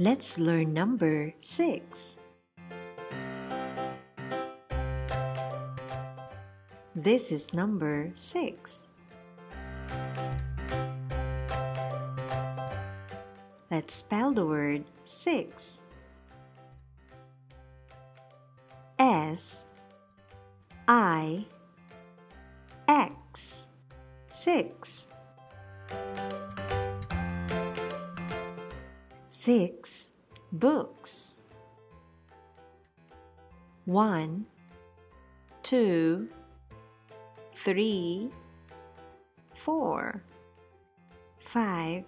Let's learn number 6. This is number 6. Let's spell the word 6. S-I-X 6. 6 books. 1, 2, 3, 4, 5,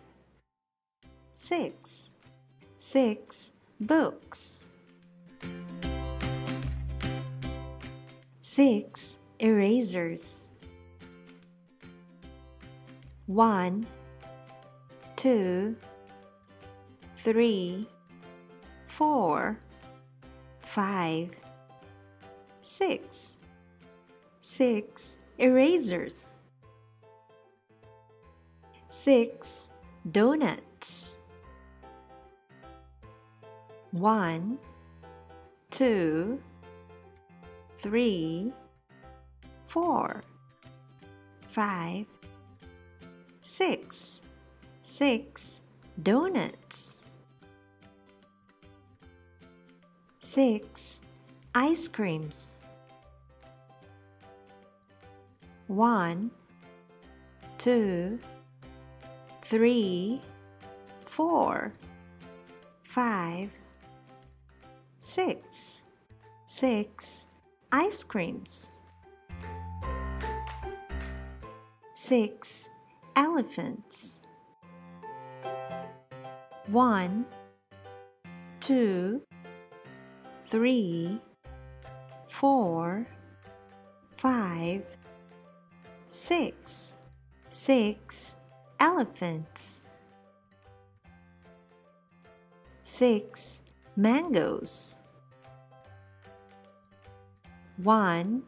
6. 6 books. 6 erasers. 1, 2, 3, 4, 5, 6. 6 erasers. 6 donuts. 1, 2, 3, 4, 5, 6. 6 donuts. 6 ice creams. 1, 2, 3, 4, 5, 6. 6 ice creams. 6 elephants. 1, 2, 3, 4, 5, 6. 6 elephants. 6 mangoes. 1,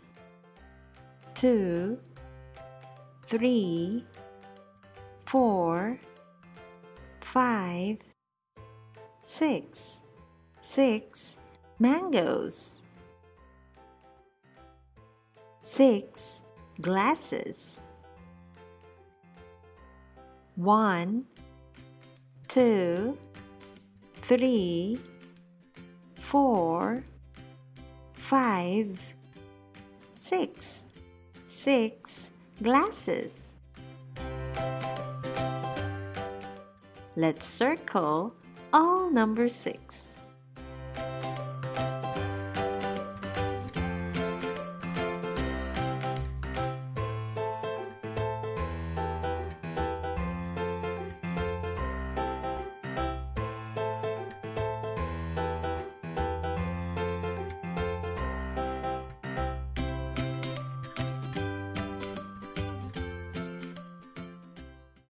2, 3, 4, 5, 6. 6 mangoes. 6 glasses. 1, 2, 3, 4, 5, 6. 6 glasses. Let's circle all number 6.